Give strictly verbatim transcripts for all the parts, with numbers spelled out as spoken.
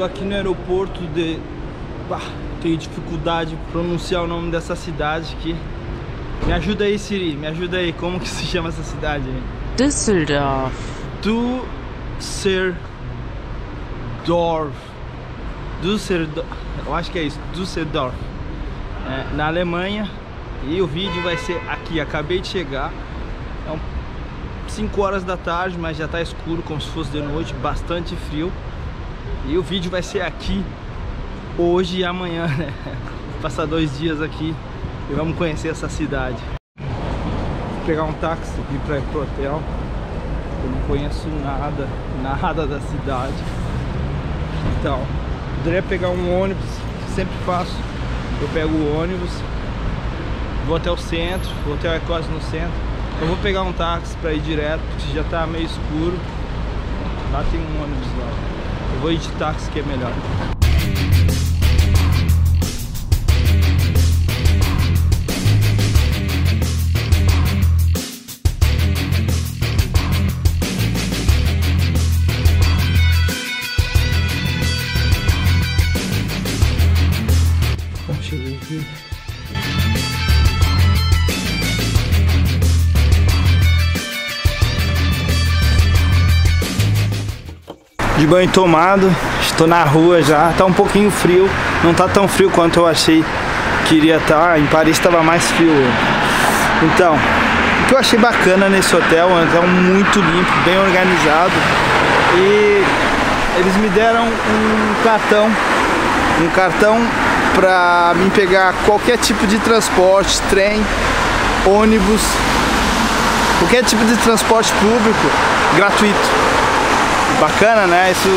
tô aqui no aeroporto de... Bah, tenho dificuldade de pronunciar o nome dessa cidade aqui. Me ajuda aí, Siri, me ajuda aí, como que se chama essa cidade aí? Düsseldorf. Düsseldorf. Düsseldorf. Eu acho que é isso, Düsseldorf. É, na Alemanha. E o vídeo vai ser aqui, acabei de chegar. É um cinco horas da tarde, mas já tá escuro, como se fosse de noite, bastante frio. E o vídeo vai ser aqui hoje e amanhã, né? Passar dois dias aqui e vamos conhecer essa cidade. Vou pegar um táxi aqui pra ir pro hotel. Eu não conheço nada, nada da cidade. Então, poderia pegar um ônibus, sempre faço. Eu pego o ônibus, vou até o centro, o hotel é quase no centro. Eu vou pegar um táxi pra ir direto, porque já tá meio escuro. Lá tem um ônibus lá. Eu vou ir de táxi que é melhor. Bom, cheguei aqui. De banho tomado, estou na rua já, tá um pouquinho frio, não tá tão frio quanto eu achei que iria estar, tá. Em Paris estava mais frio. Então, o que eu achei bacana nesse hotel, é um hotel muito limpo, bem organizado, e eles me deram um cartão, um cartão para mim pegar qualquer tipo de transporte, trem, ônibus, qualquer tipo de transporte público, gratuito. Bacana, né? Isso,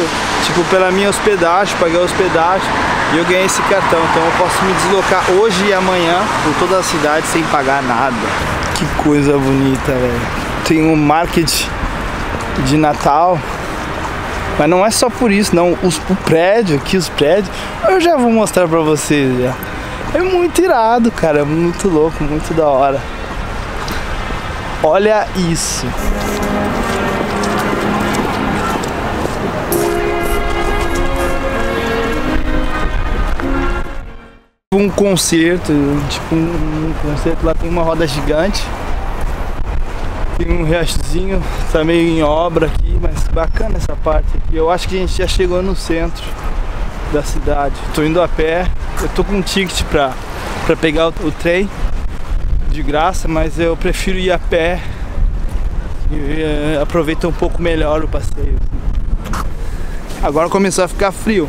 tipo, pela minha hospedagem, paguei a hospedagem e eu ganhei esse cartão. Então eu posso me deslocar hoje e amanhã por toda a cidade sem pagar nada. Que coisa bonita, velho. Tem um market de Natal, mas não é só por isso, não. Os, o prédio aqui, os prédios, eu já vou mostrar pra vocês já. É muito irado, cara. É muito louco, muito da hora. Olha isso. Um concerto, tipo um, um concerto, lá tem uma roda gigante, tem um riachozinho, tá meio em obra aqui, mas bacana essa parte aqui. Eu acho que a gente já chegou no centro da cidade. Tô indo a pé, eu tô com um ticket pra, pra pegar o, o trem de graça, mas eu prefiro ir a pé e aproveita um pouco melhor o passeio. Agora começou a ficar frio.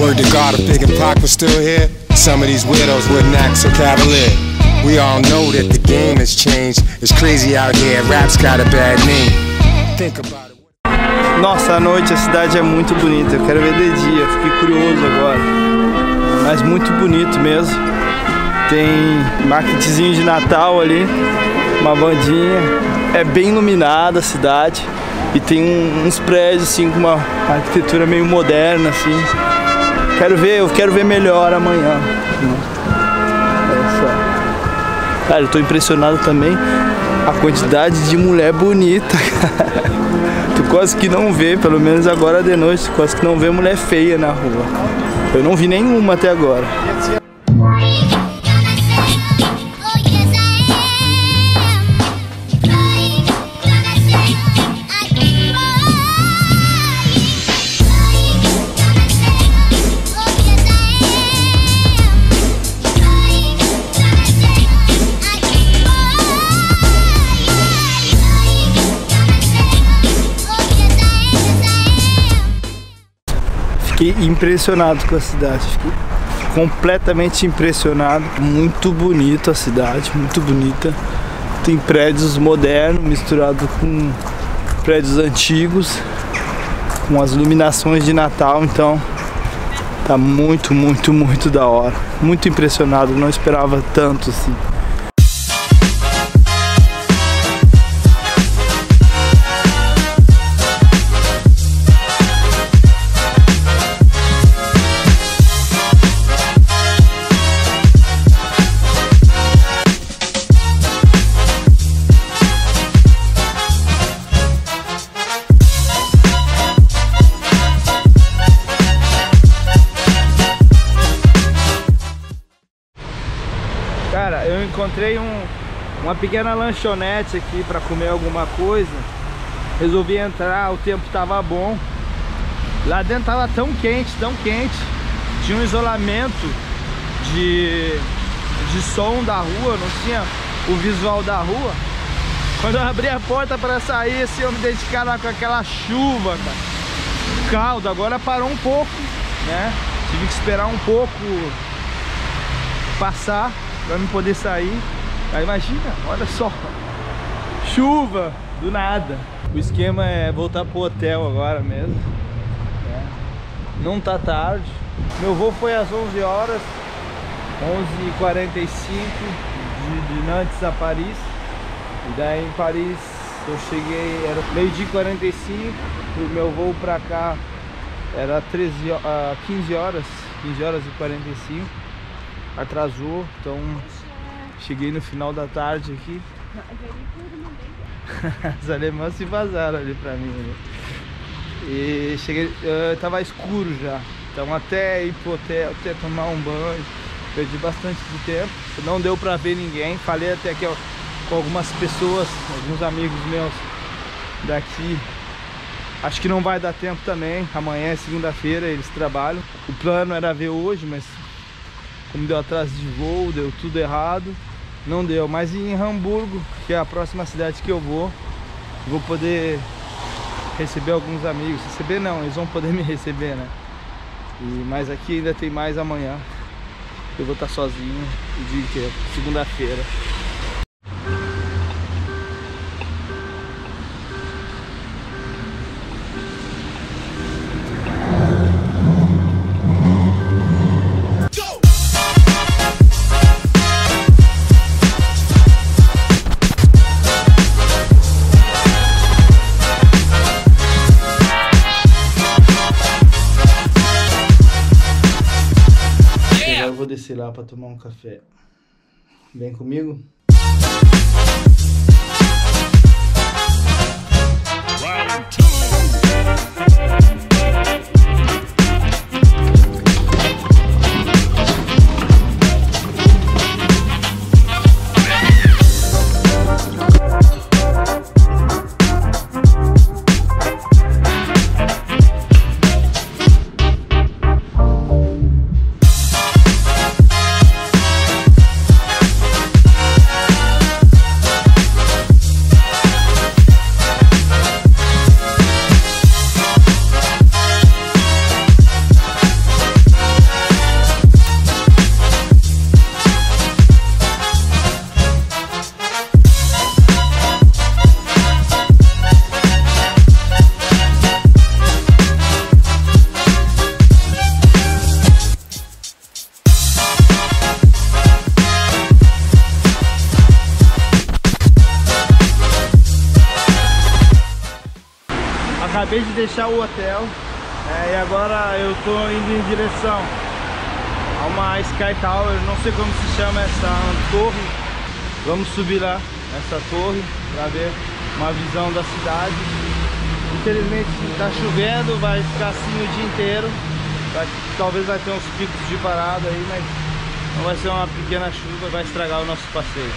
Word to God, if Big and Pac was still here, some of these widows wouldn't act so cavalier. We all know that the game has changed. It's crazy out here, rap's got a bad name. Think about it. Nossa, a noite a cidade é muito bonita. Eu quero ver de dia, fiquei curioso agora. Mas muito bonito mesmo. Tem marketzinho de Natal ali, uma bandinha. É bem iluminada a cidade. E tem um, uns prédios assim, com uma arquitetura meio moderna assim. Quero ver, eu quero ver melhor amanhã. Olha só. Cara, eu tô impressionado também a quantidade de mulher bonita. Tu quase que não vê, pelo menos agora de noite, tu quase que não vê mulher feia na rua. Eu não vi nenhuma até agora. Fiquei impressionado com a cidade, fiquei completamente impressionado, muito bonito a cidade, muito bonita. Tem prédios modernos misturados com prédios antigos, com as iluminações de Natal, então tá muito, muito, muito da hora. Muito impressionado, não esperava tanto assim. Cara, eu encontrei um, uma pequena lanchonete aqui para comer alguma coisa. Resolvi entrar, o tempo tava bom. Lá dentro tava tão quente, tão quente. Tinha um isolamento de, de som da rua, não tinha o visual da rua. Quando eu abri a porta para sair, assim, eu me dedicava com aquela chuva, cara. Caldo, agora parou um pouco, né? Tive que esperar um pouco passar para não poder sair. Aí imagina, olha só, chuva do nada. O esquema é voltar pro hotel agora mesmo. É. Não tá tarde. Meu voo foi às onze horas, onze e quarenta e cinco de, de Nantes a Paris. E daí em Paris eu cheguei, era meio-dia e quarenta e cinco. O meu voo pra cá era treze, quinze horas, quinze horas e quarenta e cinco. Atrasou, então cheguei no final da tarde aqui. Os alemães se vazaram ali pra mim, né? E cheguei, uh, tava escuro já. Então até ir pro hotel, até tomar um banho, perdi bastante de tempo. Não deu pra ver ninguém. Falei até que eu, com algumas pessoas, alguns amigos meus daqui. Acho que não vai dar tempo também. Amanhã é segunda-feira, eles trabalham. O plano era ver hoje, mas como deu atraso de voo, deu tudo errado, não deu. Mas em Hamburgo, que é a próxima cidade que eu vou, vou poder receber alguns amigos. Receber não, eles vão poder me receber, né? E, mas aqui ainda tem mais amanhã. Eu vou estar sozinho o dia inteiro, segunda-feira. Descer lá para tomar um café. Vem comigo? Acabei de deixar o hotel, é, e agora eu tô indo em direção a uma Sky Tower, não sei como se chama essa torre. Vamos subir lá nessa torre para ver uma visão da cidade. Infelizmente tá chovendo, vai ficar assim o dia inteiro. Vai, talvez vai ter uns picos de parada aí, mas não vai ser uma pequena chuva, vai estragar o nosso passeio.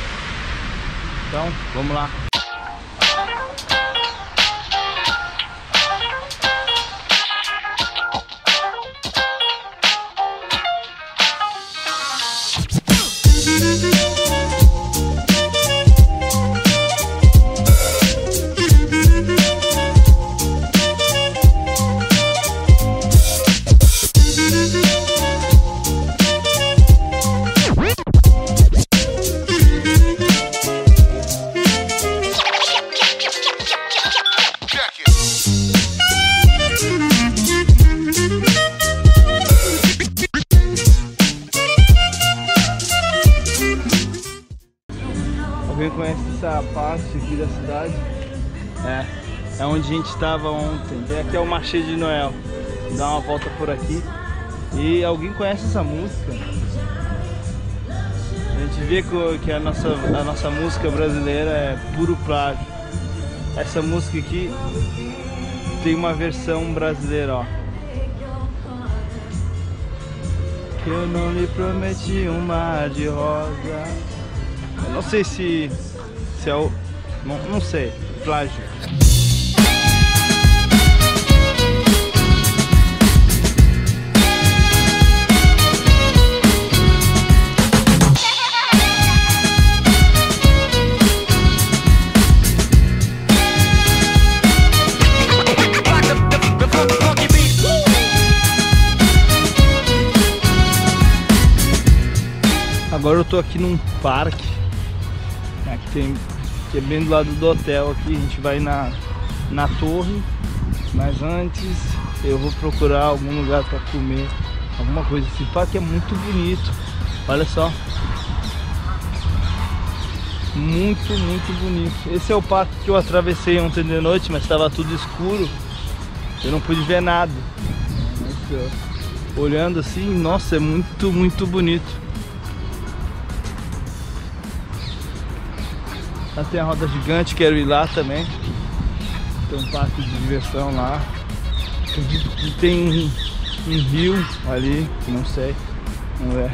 Então, vamos lá. Alguém conhece essa parte aqui da cidade? É, é onde a gente estava ontem. E aqui é o Marché de Noël. Dá uma volta por aqui. E alguém conhece essa música? A gente vê que a nossa, a nossa música brasileira é puro plágio. Essa música aqui tem uma versão brasileira, ó. Eu não lhe prometi um mar de rosa. Eu não sei se, se é o... Não, não sei, plágio. Agora eu tô aqui num parque, aqui tem, que é bem do lado do hotel aqui, a gente vai na, na torre, mas antes eu vou procurar algum lugar para comer, alguma coisa. Esse parque é muito bonito, olha só, muito, muito bonito. Esse é o parque que eu atravessei ontem de noite, mas estava tudo escuro, eu não pude ver nada, mas, ó, olhando assim, nossa, é muito, muito bonito. Lá tem a roda gigante, quero ir lá também. Tem um parque de diversão lá. Tem um, um rio ali, não sei, vamos ver.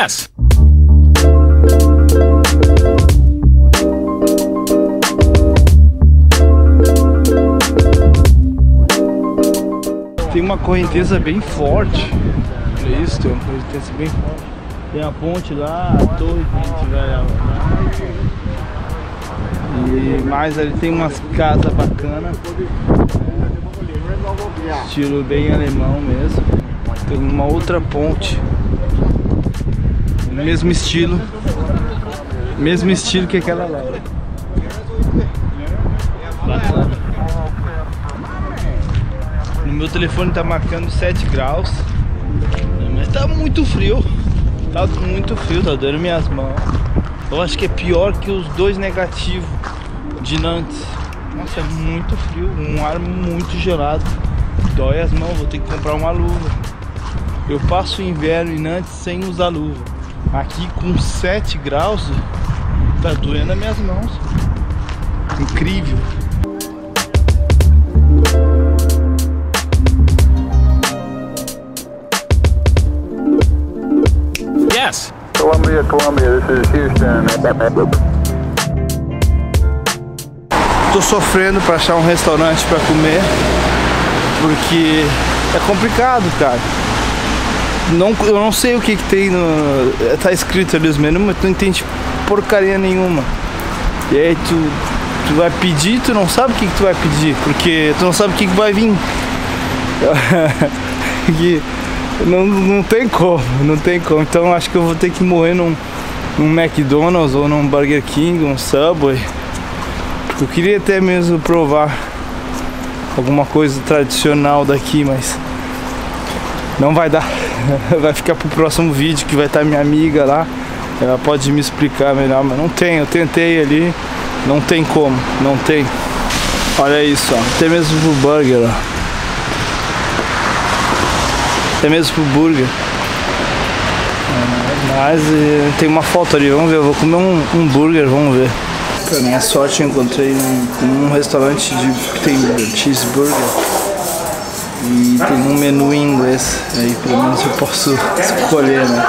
Yes! Tem uma correnteza bem forte. Olha isso, tem uma correnteza bem forte. Tem a ponte lá, a torre que a gente vai lá. E mais ali tem umas casas bacanas. Estilo bem alemão mesmo. Tem uma outra ponte. Mesmo estilo. Mesmo estilo que aquela lá. Bacana. Meu telefone tá marcando sete graus, mas tá muito frio, tá muito frio, tá doendo minhas mãos. Eu acho que é pior que os dois negativos de Nantes. Nossa, é muito frio, um ar muito gelado, dói as mãos, vou ter que comprar uma luva. Eu passo o inverno em Nantes sem usar luva. Aqui com sete graus, tá doendo as minhas mãos. Incrível. Columbia, Columbia, this is Houston. Tô sofrendo pra achar um restaurante pra comer, porque é complicado, cara. Não, eu não sei o que que tem no... Tá escrito ali os menus, mas tu não entende porcaria nenhuma. E aí tu, tu vai pedir, tu não sabe o que que tu vai pedir, porque tu não sabe o que que vai vir. E... Não, não tem como, não tem como. Então acho que eu vou ter que morrer num, num McDonald's ou num Burger King, um Subway. Eu queria até mesmo provar alguma coisa tradicional daqui, mas não vai dar. Vai ficar pro próximo vídeo que vai estar minha amiga lá. Ela pode me explicar melhor, mas não tem. Eu tentei ali, não tem como, não tem. Olha isso, ó. Até mesmo pro burger, ó. Até mesmo pro burger. Mas tem uma foto ali, vamos ver, eu vou comer um, um burger, vamos ver. Pra minha sorte eu encontrei um, um restaurante de, que tem cheeseburger. E tem um menu em inglês, aí pelo menos eu posso escolher, né?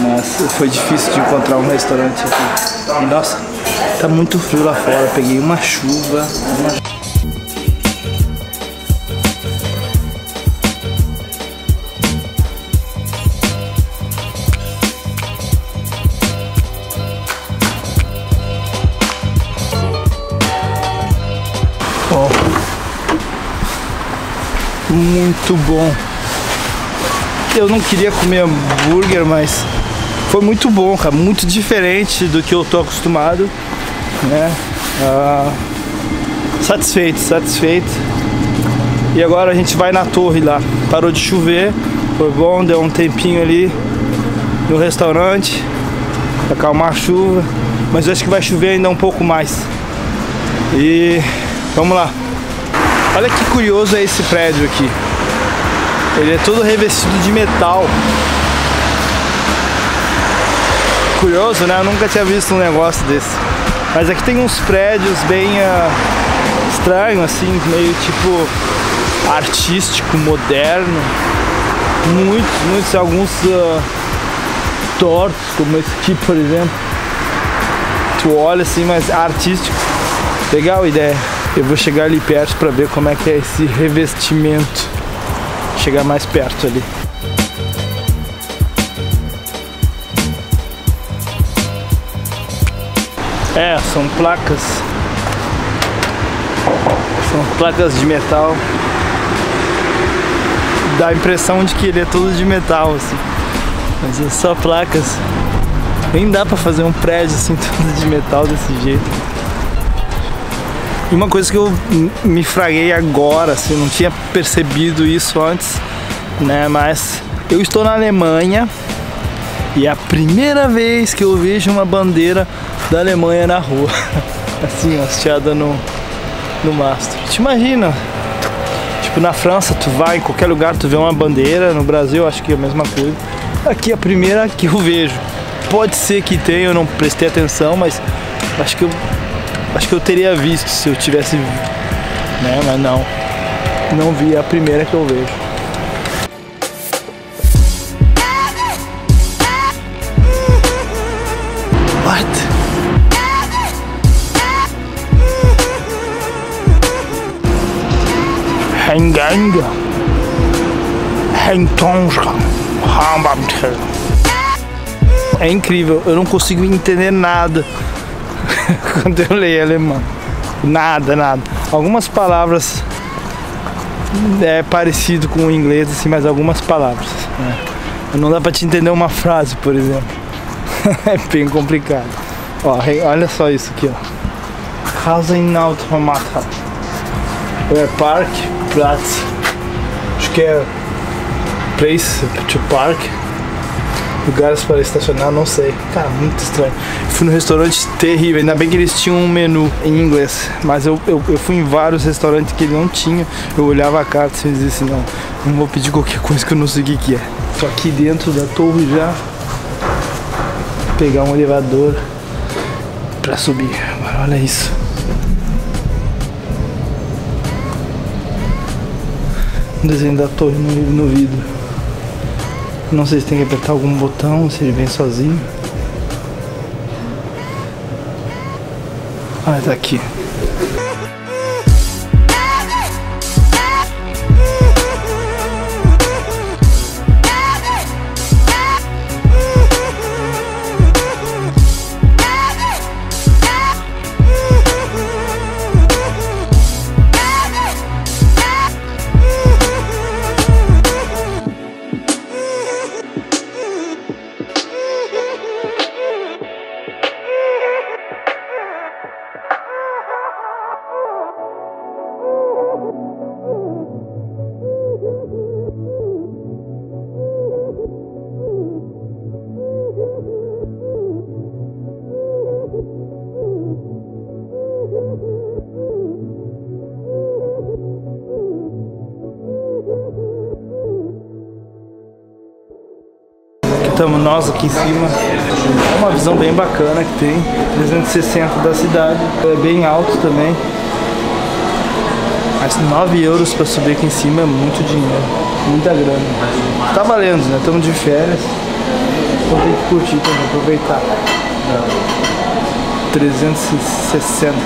Mas foi difícil de encontrar um restaurante aqui. E nossa, tá muito frio lá fora, peguei uma chuva. Uma chuva. Muito bom. Eu não queria comer hambúrguer, mas foi muito bom, cara. Muito diferente do que eu tô acostumado, né? Ah, satisfeito, satisfeito. E agora a gente vai na torre lá. Parou de chover, foi bom, deu um tempinho ali no restaurante pra acalmar a chuva. Mas eu acho que vai chover ainda um pouco mais. E vamos lá. Olha que curioso é esse prédio aqui. Ele é todo revestido de metal. curioso, né? Eu nunca tinha visto um negócio desse. Mas aqui tem uns prédios bem uh, estranhos, assim, meio tipo artístico, moderno. Muitos, muitos, alguns uh, tortos, como esse aqui, por exemplo. Tu olha assim, mas artístico. Legal a ideia. Eu vou chegar ali perto pra ver como é que é esse revestimento. Chegar mais perto ali. É, são placas. São placas de metal. Dá a impressão de que ele é todo de metal, assim. Mas é só placas. Nem dá pra fazer um prédio assim, todo de metal desse jeito. E uma coisa que eu me fraguei agora, assim, não tinha percebido isso antes, né? Mas eu estou na Alemanha e é a primeira vez que eu vejo uma bandeira da Alemanha na rua, assim, ó, hasteada no, no mastro. Te imagina, tipo, na França tu vai, em qualquer lugar tu vê uma bandeira, no Brasil acho que é a mesma coisa. Aqui é a primeira que eu vejo. Pode ser que tenha, eu não prestei atenção, mas acho que eu, acho que eu teria visto se eu tivesse, né, mas não, não vi, é a primeira que eu vejo. Hengang, Hengtonga, Hamburgo. É incrível, eu não consigo entender nada quando eu leio alemão. Nada, nada. Algumas palavras é parecido com o inglês, assim, mas algumas palavras, né? Não dá pra te entender uma frase, por exemplo. É bem complicado. Ó, olha só isso aqui, ó. Casa in Automata. É parque. Platz, acho que é place to park, lugares para estacionar, não sei, cara, muito estranho. Fui num restaurante terrível, ainda bem que eles tinham um menu em inglês, mas eu, eu, eu fui em vários restaurantes que ele não tinha, eu olhava a carta e dizia assim, não, não vou pedir qualquer coisa que eu não sei o que que é. Tô aqui dentro da torre já, pegar um elevador para subir, agora olha isso. Desenho da torre no, no vidro. Não sei se tem que apertar algum botão, se ele vem sozinho. Ah, tá aqui. Estamos nós aqui em cima, é uma visão bem bacana que tem, trezentos e sessenta da cidade, é bem alto também, mas nove euros para subir aqui em cima é muito dinheiro, muita grana, tá valendo, né? Estamos de férias, então tem que curtir também, aproveitar, trezentos e sessenta,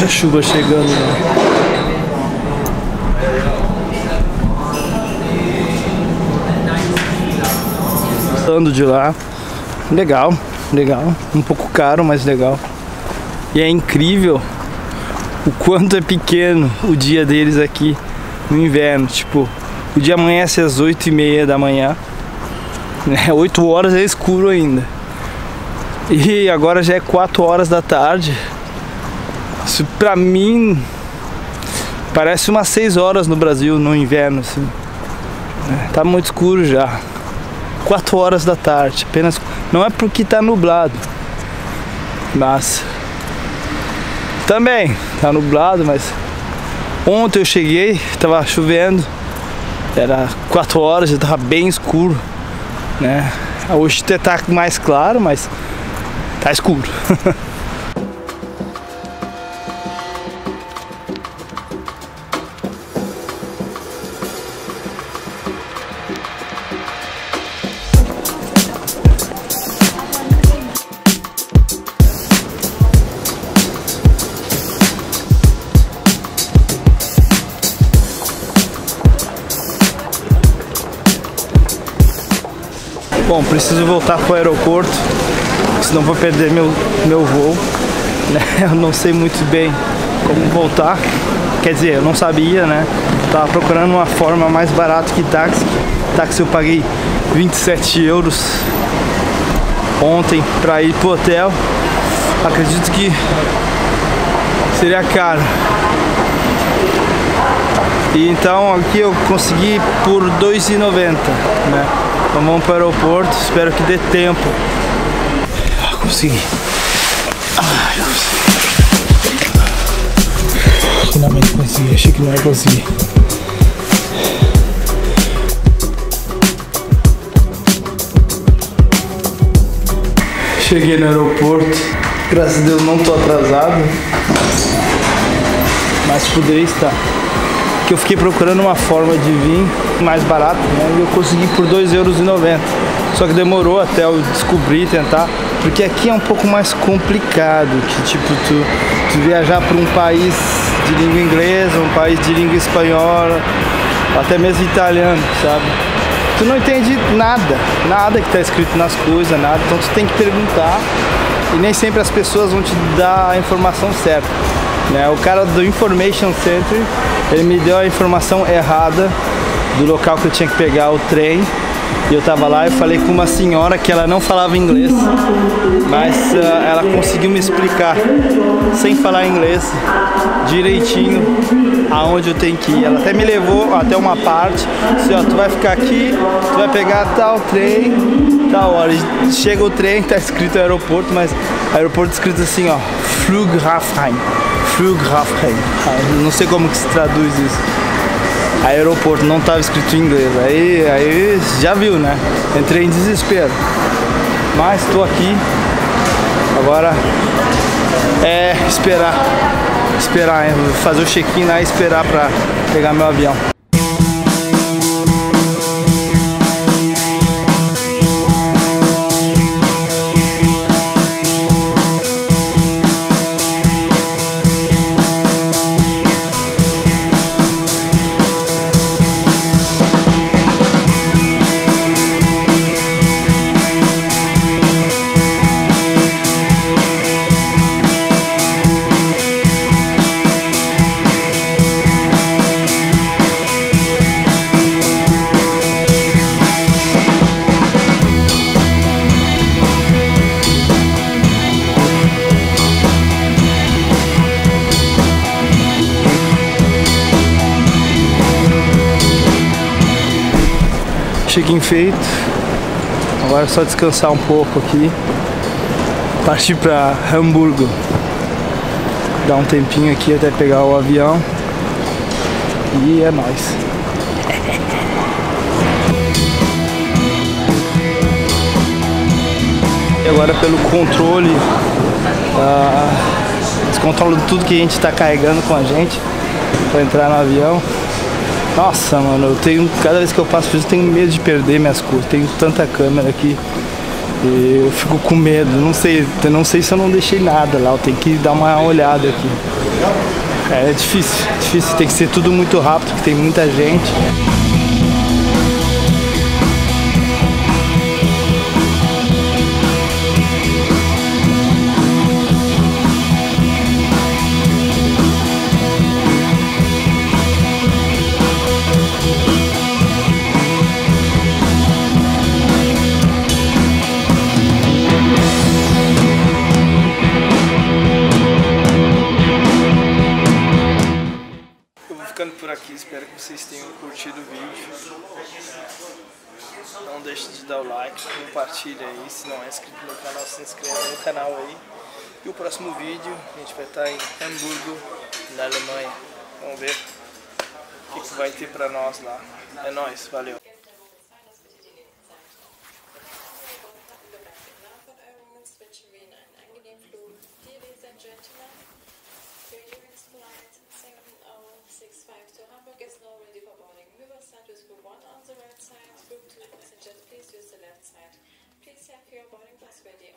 e a chuva chegando, né? De lá, legal, legal, um pouco caro, mas legal. E é incrível o quanto é pequeno o dia deles aqui no inverno. Tipo, o dia amanhece às oito e meia da manhã, né? oito horas é escuro ainda, e agora já é quatro horas da tarde. Isso pra mim parece umas seis horas no Brasil no inverno, assim, né? Tá muito escuro já. Quatro horas da tarde, apenas. Não é porque tá nublado, mas também tá nublado, mas ontem eu cheguei, tava chovendo, era quatro horas, já tava bem escuro, né? Hoje está mais claro, mas tá escuro. Bom, preciso voltar para o aeroporto, senão vou perder meu, meu voo, né? Eu não sei muito bem como voltar, quer dizer, eu não sabia, né? Estava procurando uma forma mais barata que táxi. Táxi eu paguei vinte e sete euros ontem para ir pro hotel. Acredito que seria caro. E então aqui eu consegui por dois e noventa, né? Então vamos para o aeroporto, espero que dê tempo. Ah, consegui. Ah, eu consegui. Finalmente consegui, achei que não ia conseguir. Cheguei no aeroporto, graças a Deus não estou atrasado, mas poderia estar. Eu fiquei procurando uma forma de vir mais barato, né? E eu consegui por dois e noventa euros. Só que demorou até eu descobrir, tentar, porque aqui é um pouco mais complicado, que tipo, tu, tu viajar para um país de língua inglesa, um país de língua espanhola, até mesmo italiano, sabe? Tu não entende nada, nada que está escrito nas coisas, nada, então tu tem que perguntar e nem sempre as pessoas vão te dar a informação certa, né? O cara do Information Center, ele me deu a informação errada do local que eu tinha que pegar o trem. E eu tava lá e falei com uma senhora que ela não falava inglês, mas uh, ela conseguiu me explicar, sem falar inglês, direitinho aonde eu tenho que ir. Ela até me levou até uma parte, disse, ó, tu vai ficar aqui, tu vai pegar tal trem, tal hora. Chega o trem, tá escrito aeroporto, mas aeroporto escrito assim, ó, Flughafen. Flughafen. Não sei como que se traduz isso. Aeroporto, não estava escrito em inglês, aí, aí já viu, né? Entrei em desespero, mas estou aqui, agora é esperar, esperar, hein? Vou fazer o check-in lá e esperar para pegar meu avião. Check-in feito, agora é só descansar um pouco aqui, partir para Hamburgo, dar um tempinho aqui até pegar o avião e é nóis. E agora pelo controle, ah, descontrolo tudo que a gente está carregando com a gente para entrar no avião. Nossa, mano, eu tenho, cada vez que eu passo isso, eu tenho medo de perder minhas coisas. Tenho tanta câmera aqui e eu fico com medo. Não sei, eu não sei se eu não deixei nada lá. Eu tenho que dar uma olhada aqui. É, é difícil, difícil. Tem que ser tudo muito rápido, porque tem muita gente. Espero que vocês tenham curtido o vídeo. Não deixe de dar o like, compartilha aí. Se não é inscrito no canal, se inscreva no canal aí. E o próximo vídeo a gente vai estar em Hamburgo, na Alemanha. Vamos ver o que, que vai ter pra nós lá. É nóis, valeu! to one on the right side, group two passengers, please use the left side. Please have your boarding pass ready.